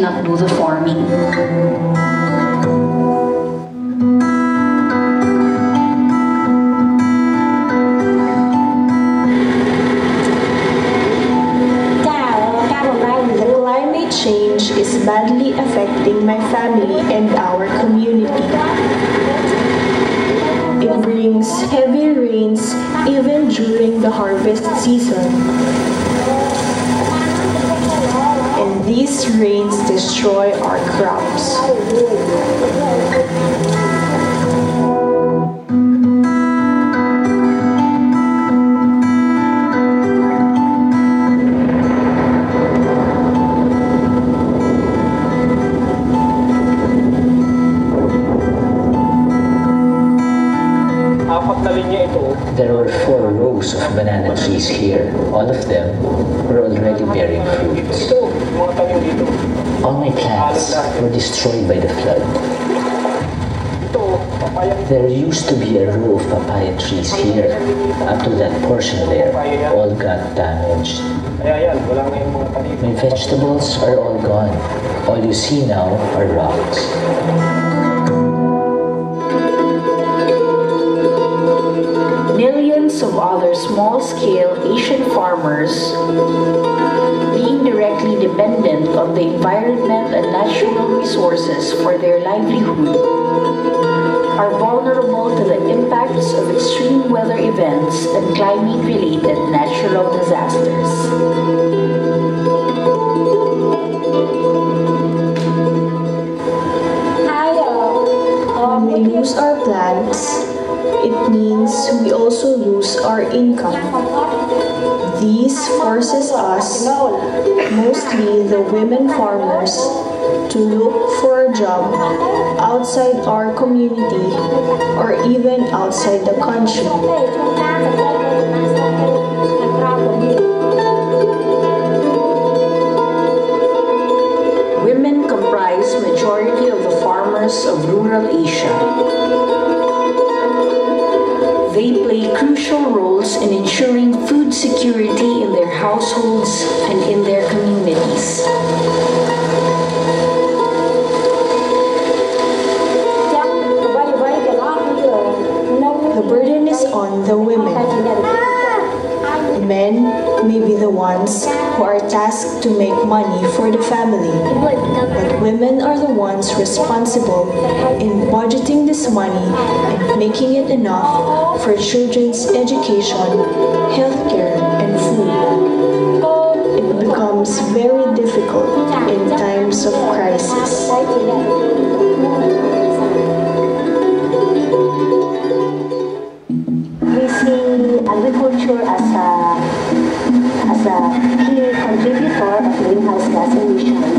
cannot do the farming. Change is badly affecting my family and our community. It brings heavy rains even during the harvest season. And these rains destroy our crops. There were 4 rows of banana trees here. All of them were already bearing fruits. All my plants were destroyed by the flood. There used to be a row of papaya trees here. Up to that portion there, all got damaged. My vegetables are all gone. All you see now are rocks. Millions of other small-scale Asian farmers being directly dependent on the environment and natural resources for their livelihood are vulnerable to the impacts of extreme weather events and climate-related natural disasters. Hi, we lose our plants. It means we also lose our income. This forces us, mostly the women farmers, to look for a job outside our community or even outside the country. Women comprise majority of the farmers of rural Asia. They play crucial roles in ensuring food security in their households and in their communities. The burden is on the women. Men may be the ones who are tasked to make money for the family, but women are the ones responsible in budgeting this money and making it enough for children's education, healthcare, and food. It becomes very difficult in times of crisis. We see agriculture as a key contributor of greenhouse gas emissions,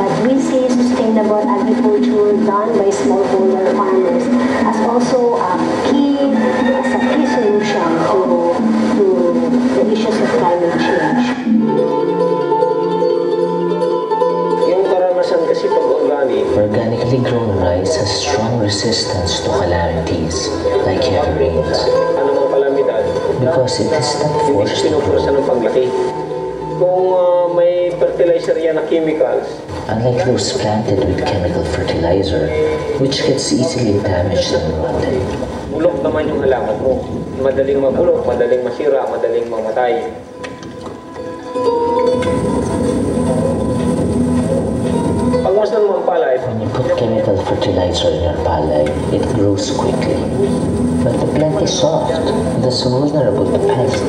but we see sustainable agriculture done by smallholder farmers as also a key solution to the issues of climate change. Organically grown rice has strong resistance to calamities, like heavy rains, because it is not forced to grow. Unlike those planted with chemical fertilizer, which gets easily damaged and rotted. Bulok naman yung halaman mo. Madaling mabulok, madaling masira, madaling mamatay. Pagwas ng mga palay. When you put chemical fertilizer in your palay, it grows quickly. But the plant is soft, thus vulnerable to pests.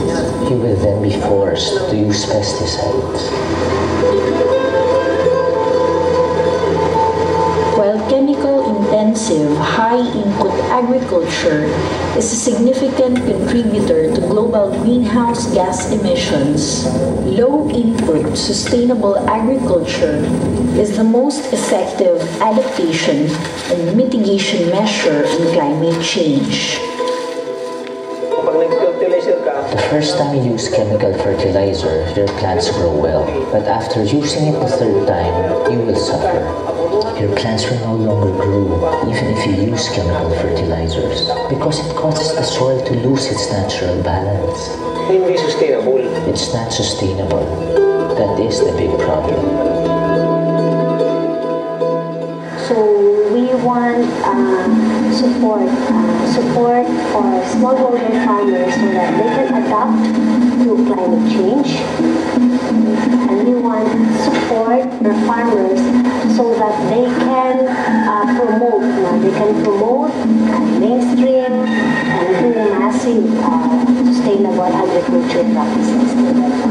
You will then be forced to use pesticides. Intensive, high-input agriculture is a significant contributor to global greenhouse gas emissions. Low-input, sustainable agriculture is the most effective adaptation and mitigation measure in climate change. The first time you use chemical fertilizer, your plants grow well, but after using it the 3rd time, you will suffer. Your plants will no longer grow, even if you use chemical fertilizers, because it causes the soil to lose its natural balance. It's not sustainable. That is the big problem. support for smallholder farmers so that they can adapt to climate change. And we want support for farmers so that they can promote mainstream and massive sustainable agriculture practices.